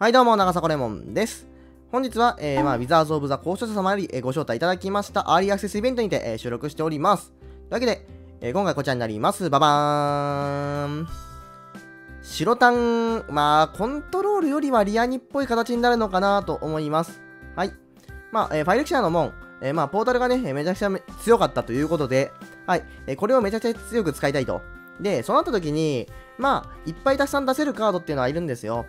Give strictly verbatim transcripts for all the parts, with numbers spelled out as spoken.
はいどうも、長坂レモンです。本日は、えーまあ、ウィザーズ・オブ・ザ・交渉者様より、えー、ご招待いただきましたアーリーアクセスイベントにて、えー、収録しております。というわけで、えー、今回こちらになります。ババーン。白タン、まあ、コントロールよりはリアニっぽい形になるのかなと思います。はい。まあ、えー、ファイレクシャーの門、えーまあ、ポータルがね、めちゃくちゃ強かったということで、はい、えー、これをめちゃくちゃ強く使いたいと。で、そうなった時に、まあ、いっぱいたくさん出せるカードっていうのはいるんですよ。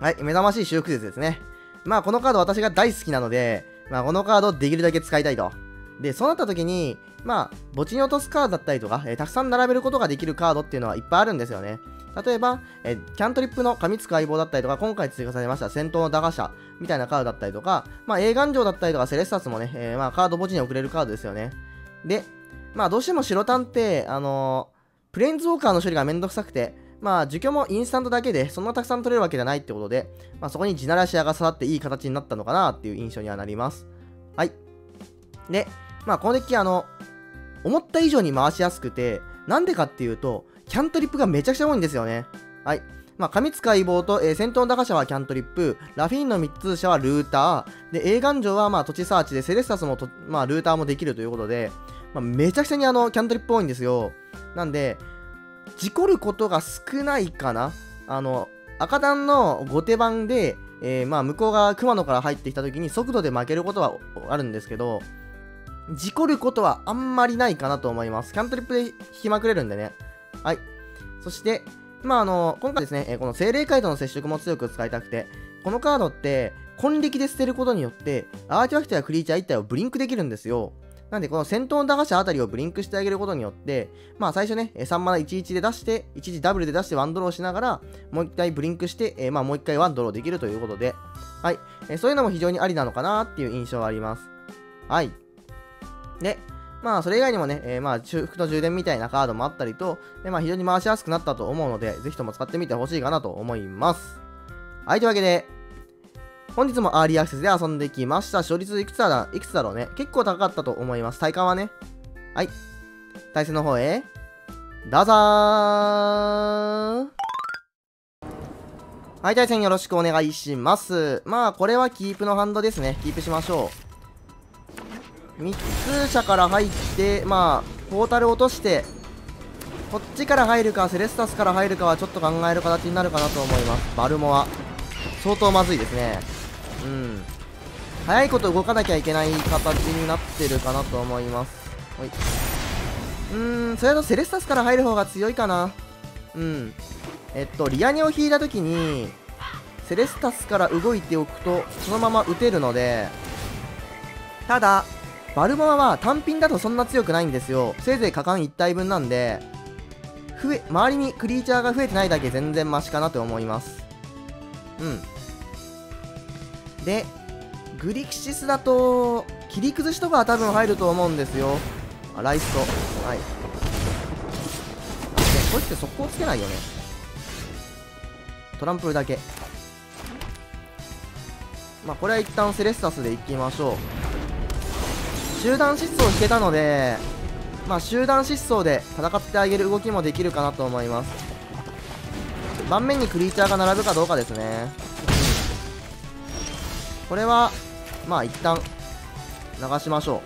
はい、目覚ましい修復術ですね。まあこのカード私が大好きなので、まあこのカードをできるだけ使いたいと。で、そうなった時に、まあ墓地に落とすカードだったりとか、えー、たくさん並べることができるカードっていうのはいっぱいあるんですよね。例えば、えー、キャントリップの神使い棒だったりとか、今回追加されました戦闘の打破者みたいなカードだったりとか、まあ永願城だったりとかセレスタスもね、えー、まあカード墓地に送れるカードですよね。で、まあどうしても白タンって、あのー、プレーンズウォーカーの処理がめんどくさくて、まあ、除去もインスタントだけで、そんなたくさん取れるわけじゃないってことで、まあ、そこに地ならし屋が刺さっていい形になったのかなっていう印象にはなります。はい。で、まあ、このデッキ、あの、思った以上に回しやすくて、なんでかっていうと、キャントリップがめちゃくちゃ多いんですよね。はい。まあ、神使い棒と、えー、戦闘の打破者はキャントリップ、ラフィーンの密通者はルーター、で、永願城はまあ土地サーチで、セレスタスもと、まあ、ルーターもできるということで、まあ、めちゃくちゃにあの、キャントリップ多いんですよ。なんで、事故ることが少ないかな。あの赤弾の後手番で、えー、まあ向こうが熊野から入ってきた時に速度で負けることはあるんですけど、事故ることはあんまりないかなと思います。キャントリップで引きまくれるんでね。はい。そしてまああの今回ですね、この精霊界との接触も強く使いたくて、このカードって根力で捨てることによってアーティファクトやクリーチャーいち体をブリンクできるんですよ。なんで、この戦闘の打破者あたりをブリンクしてあげることによって、まあ最初ね、さんマナいちいちで出して、いちじダブルで出してワンドローしながら、もういっかいブリンクして、えー、まあもういっかいワンドローできるということで、はい、えー、そういうのも非常にありなのかなっていう印象はあります。はい。で、まあそれ以外にもね、えー、まあ修復の充電みたいなカードもあったりと、でまあ非常に回しやすくなったと思うので、ぜひとも使ってみてほしいかなと思います。はい、というわけで、本日もアーリーアクセスで遊んできました。勝率いくつだ、いくつだろうね。結構高かったと思います。体感はね。はい。対戦の方へ、どうぞー。はい、対戦よろしくお願いします。まあ、これはキープのハンドですね。キープしましょう。密通者から入って、まあ、ポータル落として、こっちから入るか、セレスタスから入るかはちょっと考える形になるかなと思います。バルモア。相当まずいですね。うん、早いこと動かなきゃいけない形になってるかなと思います。ほい。うーん、それだとセレスタスから入る方が強いかな。うんえっとリアニを引いた時にセレスタスから動いておくとそのまま打てるので、ただバルモアは単品だとそんな強くないんですよ。せいぜい果敢いち体分なんで、増え周りにクリーチャーが増えてないだけ全然マシかなと思います。うんで、グリキシスだと切り崩しとかは多分入ると思うんですよ。あ、ライスト。はい。ね、こいつって速攻つけないよね。トランプルだけ。まあ、これは一旦セレスタスでいきましょう。集団疾走引けたので、まあ、集団疾走で戦ってあげる動きもできるかなと思います。盤面にクリーチャーが並ぶかどうかですね。これはまあ一旦流しましょ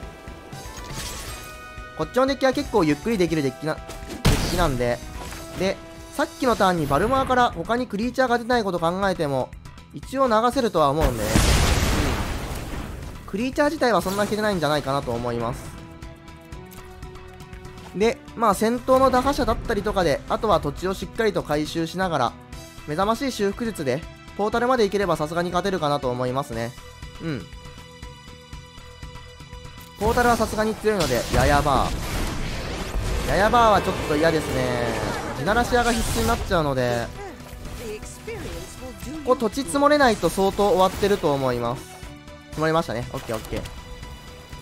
う。こっちのデッキは結構ゆっくりできるデッキなデッキなんで、でさっきのターンにバルモアから他にクリーチャーが出ないこと考えても一応流せるとは思うんで、ね、うん、クリーチャー自体はそんな引けてないんじゃないかなと思います。でまあ戦闘の打破者だったりとかで、あとは土地をしっかりと回収しながら目覚ましい修復術でポータルまで行ければさすがに勝てるかなと思いますね。うん。ポータルはさすがに強いので、ヤヤバー。ヤヤバーはちょっと嫌ですね。地ならし屋が必須になっちゃうので、ここ土地積もれないと相当終わってると思います。積もりましたね。オッケーオッケー。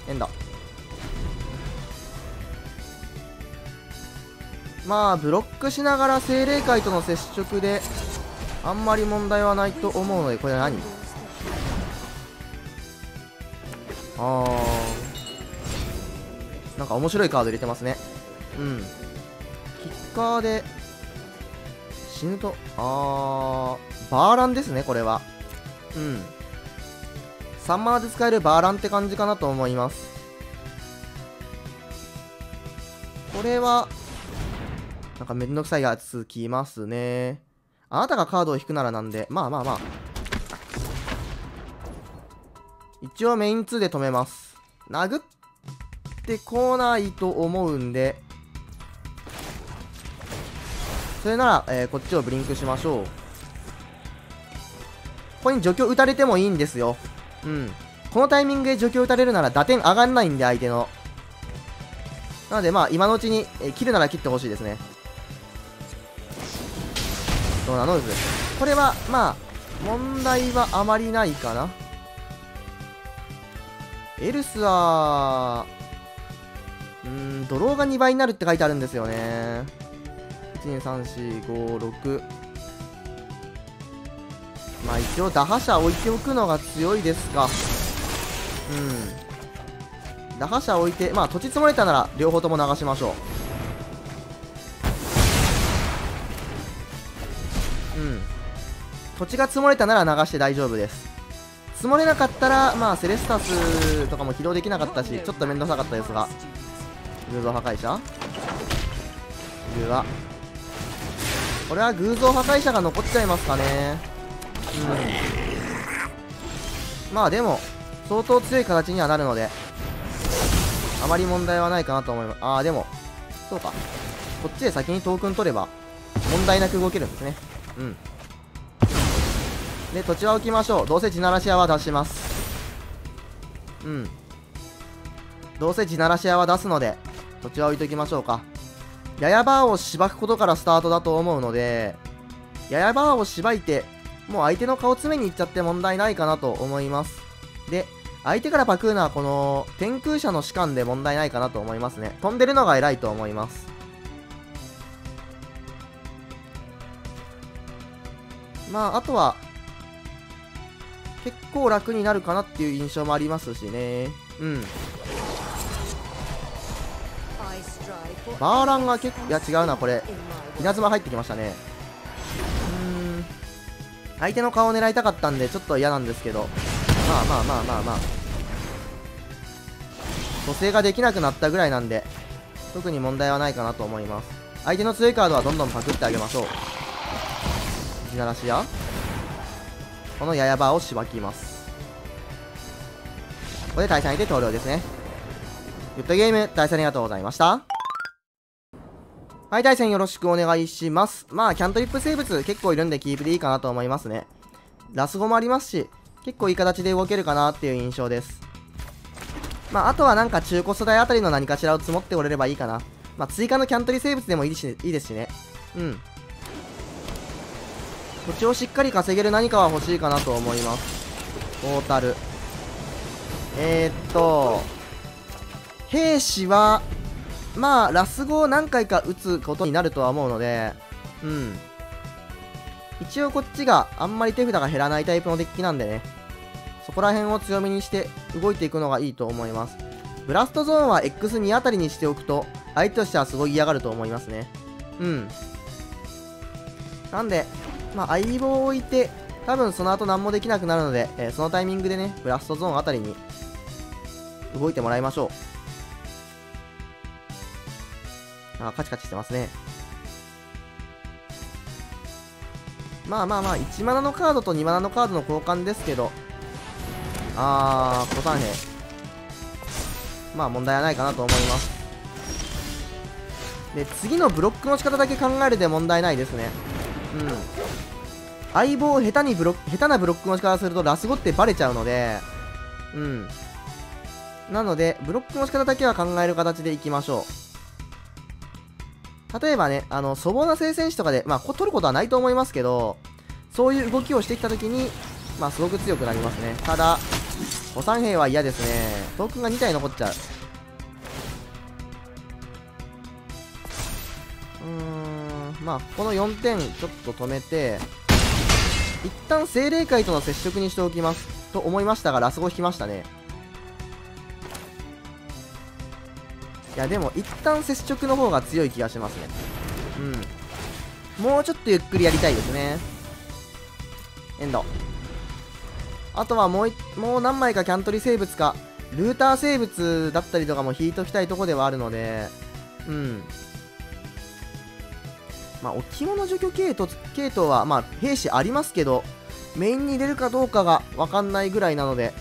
エンド。まあ、ブロックしながら精霊界との接触で、あんまり問題はないと思うので、これ何？あー。なんか面白いカード入れてますね。うん。キッカーで死ぬと、あー。バーランですね、これは。うん。さんマナで使えるバーランって感じかなと思います。これは、なんかめんどくさいやつきますね。あなたがカードを引くならなんで、まあまあまあ。一応メインツーで止めます。殴ってこないと思うんで、それなら、えー、こっちをブリンクしましょう。ここに除去打たれてもいいんですよ。うん。このタイミングで除去打たれるなら打点上がんないんで、相手の。なので、まあ、今のうちに、えー、切るなら切ってほしいですね。どうなのうず。これは、まあ、問題はあまりないかな。エルスは、うーん、ドローがにばいになるって書いてあるんですよね。いち、に、さん、よん、ご、ろく。まあ一応打破者置いておくのが強いですか。うん。打破者置いて、まあ土地積もれたなら両方とも流しましょう。うん。土地が積もれたなら流して大丈夫です。積もれなかったら、まあセレスタスとかも起動できなかったし、ちょっと面倒さかったですが。偶像破壊者？ではこれは偶像破壊者が残っちゃいますかね。うん、まあでも相当強い形にはなるのであまり問題はないかなと思います。ああでもそうか、こっちで先にトークン取れば問題なく動けるんですね。うん。で土地は置きましょう。どうせ地ならし屋は出します。うん。どうせ地ならし屋は出すので土地は置いときましょうか。ややバーをしばくことからスタートだと思うので、ややバーをしばいて、もう相手の顔詰めに行っちゃって問題ないかなと思います。で、相手からパクるのはこの天空者の士官で問題ないかなと思いますね。飛んでるのが偉いと思います。まあ、あとは、結構楽になるかなっていう印象もありますしね。うん。バーランが結構、いや違うな、これ稲妻入ってきましたね。うーん、相手の顔を狙いたかったんでちょっと嫌なんですけど、まあまあまあまあまあ蘇生ができなくなったぐらいなんで特に問題はないかなと思います。相手の強いカードはどんどんパクってあげましょう。地ならしやこのややバーをしばきます。これで対戦相手投了ですね。グッドゲーム対戦ありがとうございました。はい、対戦よろしくお願いします。まあ、キャントリップ生物結構いるんでキープでいいかなと思いますね。ラスゴもありますし、結構いい形で動けるかなっていう印象です。まあ、あとはなんか中古素材あたりの何かしらを積もっておれればいいかな。まあ、追加のキャントリ生物でもいいし、いいですしね。うん。土地をしっかり稼げる何かは欲しいかなと思います。トータル。えーっと、兵士は、まあ、ラスゴを何回か打つことになるとは思うので、うん。一応こっちがあんまり手札が減らないタイプのデッキなんでね、そこら辺を強みにして動いていくのがいいと思います。ブラストゾーンは エックスに あたりにしておくと、相手としてはすごい嫌がると思いますね。うん。なんで、まあ、相棒を置いて、多分その後何もできなくなるので、えー、そのタイミングでね、ブラストゾーンあたりに動いてもらいましょう。あ、カチカチしてますね。まあまあまあ、いちマナのカードとにマナのカードの交換ですけど、あー、コタン兵。まあ問題はないかなと思います。で、次のブロックの仕方だけ考えるで問題ないですね。うん。相棒を下手にブロック、下手なブロックの仕方するとラスゴってバレちゃうので、うん。なので、ブロックの仕方だけは考える形でいきましょう。例えばね、あの、粗暴な聖戦士とかで、まあ、取ることはないと思いますけど、そういう動きをしてきたときに、まあ、すごく強くなりますね。ただ、御三兵は嫌ですね。トークンがに体残っちゃう。うーん、まあ、このよんてんちょっと止めて、一旦精霊界との接触にしておきます。と思いましたが、ラスゴ引きましたね。いやでも一旦接触の方が強い気がしますね。うん。もうちょっとゆっくりやりたいですね。エンド。あとはもうもう何枚かキャントリ生物かルーター生物だったりとかも引いときたいとこではあるので、うん。まあ、置物除去系統、系統は、まあ、兵士ありますけど、メインに入れるかどうかがわかんないぐらいなので、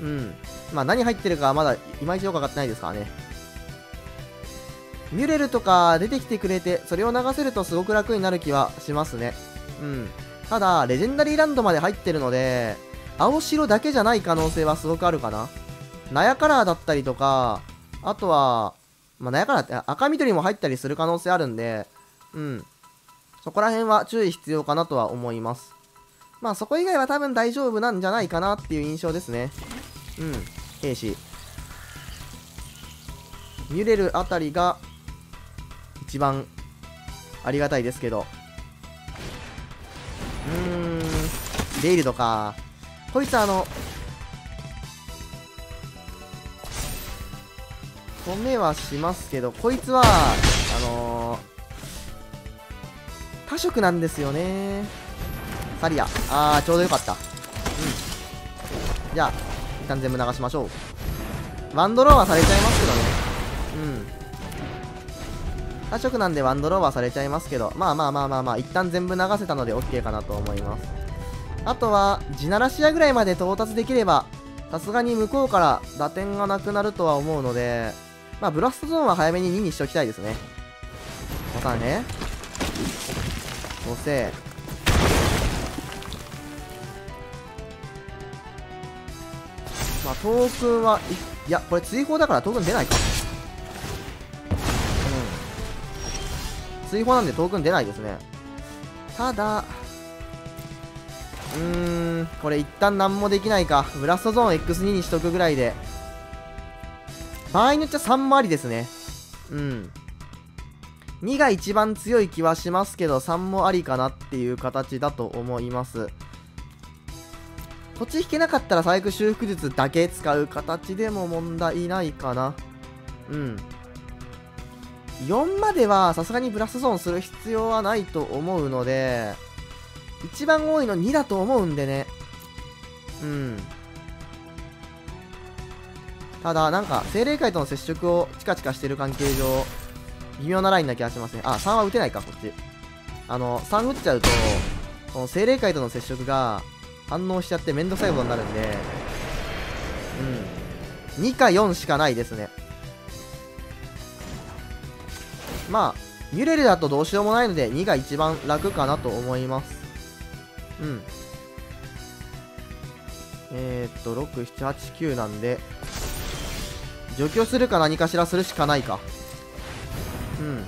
うん。まあ、何入ってるかはまだいまいちよくわかってないですからね。ミュレルとか出てきてくれて、それを流せるとすごく楽になる気はしますね。うん。ただ、レジェンダリーランドまで入ってるので、青白だけじゃない可能性はすごくあるかな。ナヤカラーだったりとか、あとは、まあ、ナヤカラーって赤緑も入ったりする可能性あるんで、うん。そこら辺は注意必要かなとは思います。まあそこ以外は多分大丈夫なんじゃないかなっていう印象ですね。うん。兵士。ミュレルあたりが、一番ありがたいですけど。うーん。レイルドか。こいつあの、止めはしますけど、こいつは、あのー、多色なんですよね。サリア。あー、ちょうどよかった。うん。じゃあ、一旦全部流しましょう。ワンドローはされちゃいますけどね。うん。多色なんでワンドローはされちゃいますけど、まあまあまあまあまあ、一旦全部流せたので OK かなと思います。あとは、ジナラシアぐらいまで到達できれば、さすがに向こうから打点がなくなるとは思うので、まあ、ブラストゾーンは早めにににしておきたいですね。ボタンね。蘇生。まあ、トークンは、いや、これ追放だからトークン出ないか。うん。追放なんでトークン出ないですね。ただ、うーん、これ一旦何もできないか。ブラストゾーン エックスツー にしとくぐらいで。場合によっちゃさんもありですね。うん。にが一番強い気はしますけど、さんもありかなっていう形だと思います。土地引けなかったら最悪修復術だけ使う形でも問題ないかな。うん。よんまではさすがにブラストゾーンする必要はないと思うので、一番多いのにだと思うんでね。うん。ただ、なんか、精霊界との接触をチカチカしてる関係上、微妙なラインな気がしますね。あ、さんは打てないか、こっち。あの、さん打っちゃうと、この精霊界との接触が反応しちゃってめんどくさいことになるんで、うん。にかよんしかないですね。まあ、ミュレルだとどうしようもないので、にが一番楽かなと思います。うん。えー、っと、ろく、なな、はち、きゅうなんで、除去するか何かしらするしかないか。うん。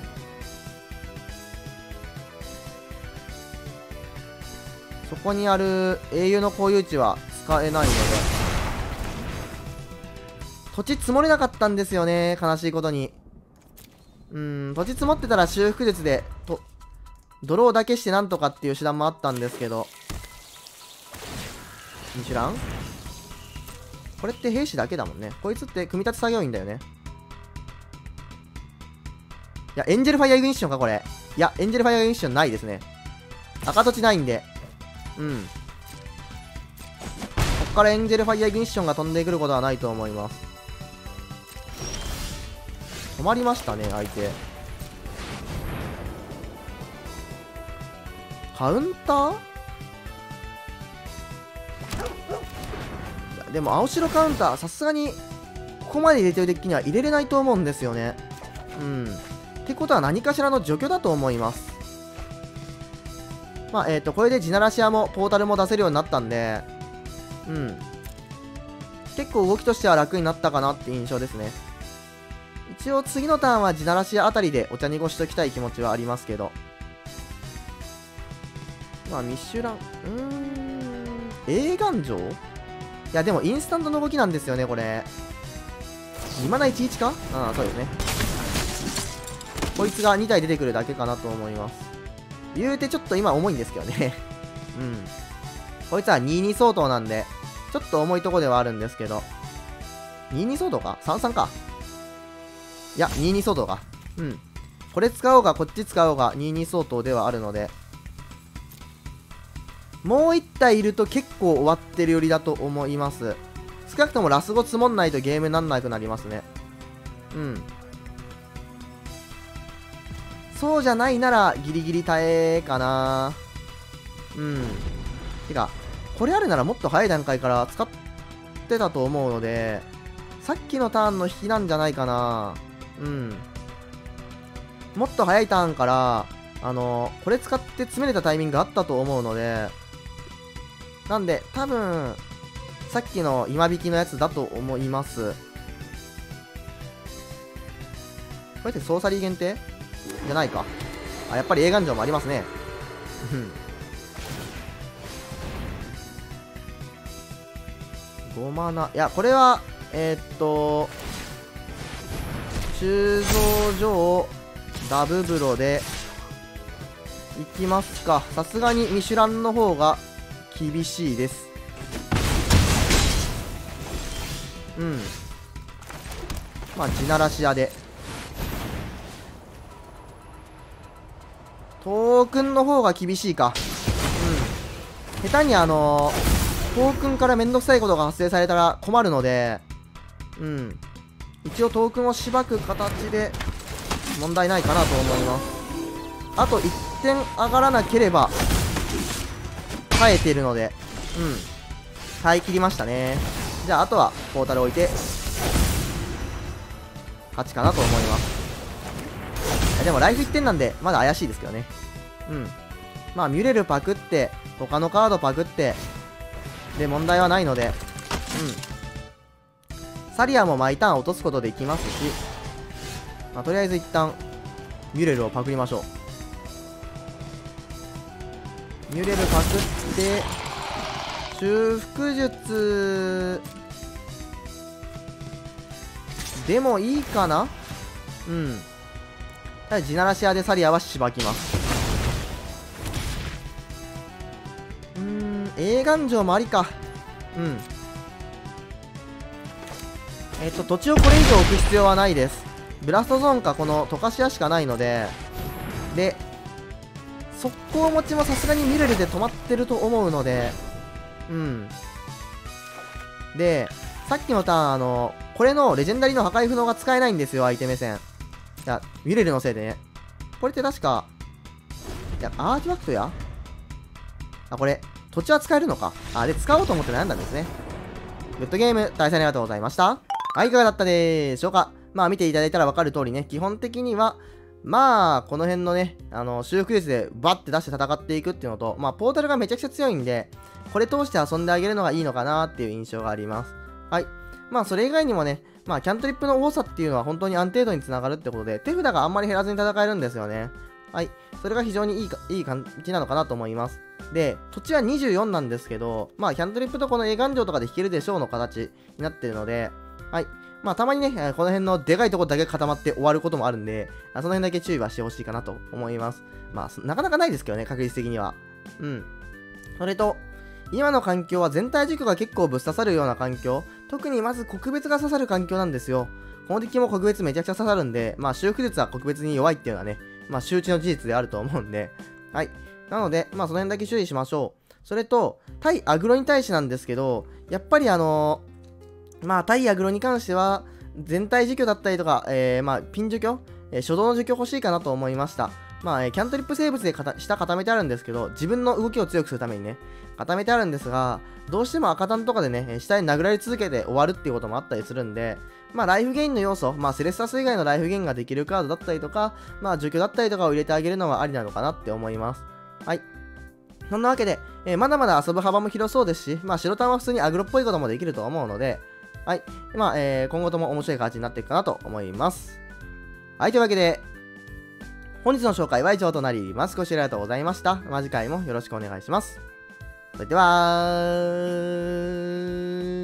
そこにある英雄の固有値は使えないので。土地積もれなかったんですよね。悲しいことに。うん。土地積もってたら修復術で、と、ドローだけしてなんとかっていう手段もあったんですけど。ミシュランこれって兵士だけだもんね。こいつって組み立て作業員だよね。いや、エンジェルファイアイグニッションか、これ。いや、エンジェルファイアイグニッションないですね。赤土地ないんで。うん。こっからエンジェルファイアイグニッションが飛んでくることはないと思います。止まりましたね、相手。カウンターでも青白カウンターさすがにここまで入れてるデッキには入れれないと思うんですよね。うん。ってことは何かしらの除去だと思います。まあえっとこれでジナラシアもポータルも出せるようになったんで、うん。結構動きとしては楽になったかなって印象ですね。一応次のターンはジナラシアあたりでお茶にごしときたい気持ちはありますけど。まあミシュラン、うーん。映画城いやでもインスタントの動きなんですよね、これ。今のいちいちか？うん、そうですね。こいつがに体出てくるだけかなと思います。言うてちょっと今重いんですけどね。うん。こいつはにじゅうに相当なんで、ちょっと重いとこではあるんですけど。にじゅうに相当か？ さんじゅうさん か。いや、にじゅうに相当か。うん。これ使おうが、こっち使おうが、にじゅうに相当ではあるので。もういったい体いると結構終わってる寄りだと思います。少なくともラスボスもんないとゲームなんなくなりますね。うん、そうじゃないならギリギリ耐えかな。うん。てか、これあるならもっと早い段階から使ってたと思うので、さっきのターンの引きなんじゃないかな。うん。もっと早いターンから、あの、これ使って詰めれたタイミングあったと思うので、なんで、多分、さっきの今引きのやつだと思います。これってソーサリー限定じゃないか。あ、やっぱり映画城もありますね。うん。ごマナ。いや、これは、えー、っと、鋳造所をダブ風呂でいきますか。さすがにミシュランの方が厳しいです。うん。まあ、地ならし屋で。トークンの方が厳しいか。うん。下手にあのー、トークンからめんどくさいことが発生されたら困るので、うん。一応トークンをしばく形で問題ないかなと思います。あといってん上がらなければ、耐えているので、うん。耐え切りましたね。じゃあ、あとはポータル置いて、勝ちかなと思います。でもライフいってんなんでまだ怪しいですけどね。うん、まあミュレルパクって他のカードパクってで問題はないので、うん、サリアも毎ターン落とすことできますし、まあ、とりあえず一旦ミュレルをパクりましょう。ミュレルパクって修復術でもいいかな。うん、地ならし屋でサリアはしばきます。うーん、映画城もありか。うん、えっと土地をこれ以上置く必要はないです。ブラストゾーンかこの溶かし屋しかないので、で速攻持ちもさすがにミュレルで止まってると思うので、うん、でさっきのターンあのこれのレジェンダリーの破壊不能が使えないんですよ、相手目線。いや、ミュレルのせいでね。これって確か、いや、アーティファクトやあ、これ、土地は使えるのか。あ、で、使おうと思って悩んだんですね。グッドゲーム、対戦ありがとうございました。はい、いかがだったでしょうか。まあ、見ていただいたらわかる通りね、基本的には、まあ、この辺のね、あの、修復術でバッて出して戦っていくっていうのと、まあ、ポータルがめちゃくちゃ強いんで、これ通して遊んであげるのがいいのかなっていう印象があります。はい。まあ、それ以外にもね、まあ、キャントリップの多さっていうのは本当に安定度につながるってことで、手札があんまり減らずに戦えるんですよね。はい。それが非常にいいか、いい感じなのかなと思います。で、土地はにじゅうよんなんですけど、まあ、キャントリップとこの映画城とかで引けるでしょうの形になってるので、はい。まあ、たまにね、この辺のでかいところだけ固まって終わることもあるんで、その辺だけ注意はしてほしいかなと思います。まあ、なかなかないですけどね、確率的には。うん。それと、今の環境は全体軸が結構ぶっ刺さるような環境。特にまず国別が刺さる環境なんですよ。この敵も国別めちゃくちゃ刺さるんで、まあ修復術は国別に弱いっていうのはね、まあ周知の事実であると思うんで。はい。なので、まあその辺だけ注意しましょう。それと、対アグロに対してなんですけど、やっぱりあのー、まあ対アグロに関しては、全体除去だったりとか、えー、まあピン除去、えー、初動の除去欲しいかなと思いました。まあ、えー、キャントリップ生物で下固めてあるんですけど、自分の動きを強くするためにね、固めてあるんですが、どうしても赤単とかでね、下に殴られ続けて終わるっていうこともあったりするんで、まあ、ライフゲインの要素、まあ、セレスタス以外のライフゲインができるカードだったりとか、まあ、除去だったりとかを入れてあげるのはありなのかなって思います。はい。そんなわけで、えー、まだまだ遊ぶ幅も広そうですし、まあ、白単は普通にアグロっぽいこともできると思うので、はい。まあ、えー、今後とも面白い形になっていくかなと思います。はい、というわけで、本日の紹介は以上となります。ご視聴ありがとうございました。まあ、次回もよろしくお願いします。それではー。